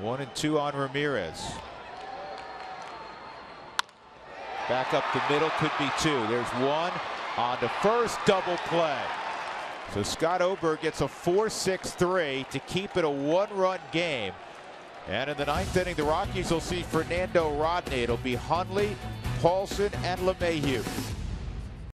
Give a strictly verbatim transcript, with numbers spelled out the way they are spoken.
One and two on Ramirez. Back up the middle, could be two. There's one on the first double play. So Scott Oberg gets a four six three to keep it a one-run game. And in the ninth inning, the Rockies will see Fernando Rodney. It'll be Huntley, Paulson, and LeMahieu.